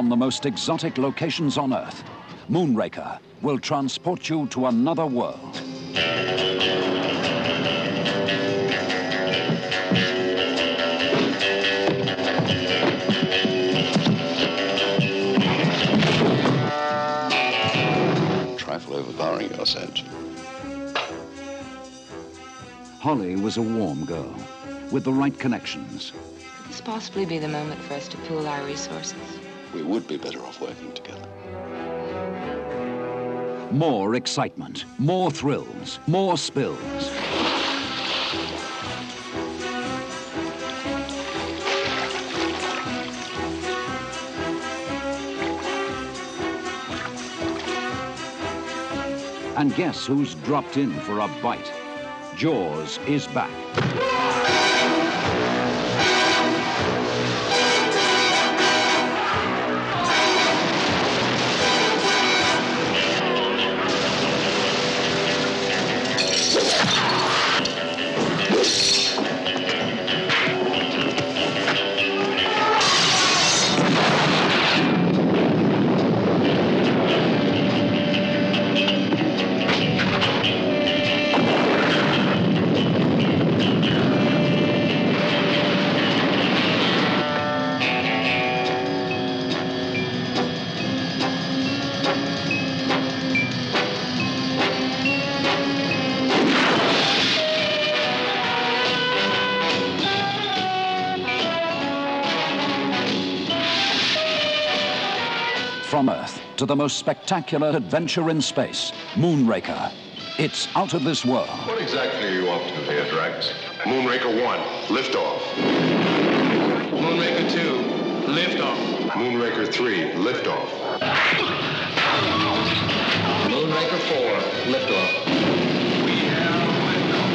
from the most exotic locations on Earth, Moonraker will transport you to another world. Trifle overpowering your scent. Holly was a warm girl with the right connections. Could this possibly be the moment for us to pool our resources? We would be better off working together. More excitement, more thrills, more spills. And guess who's dropped in for a bite? Jaws is back. From Earth to the most spectacular adventure in space, Moonraker. It's out of this world. What exactly are you up to here, Drex? Moonraker 1, liftoff. Moonraker 2, liftoff. Moonraker 3, liftoff. Moonraker 4, liftoff. We have liftoff.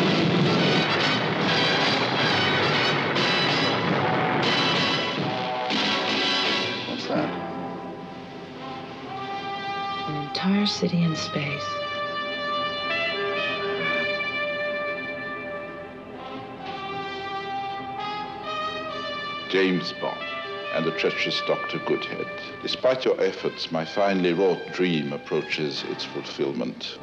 What's that? An entire city in space. James Bond and the treacherous Dr. Goodhead. Despite your efforts, my finely wrought dream approaches its fulfillment.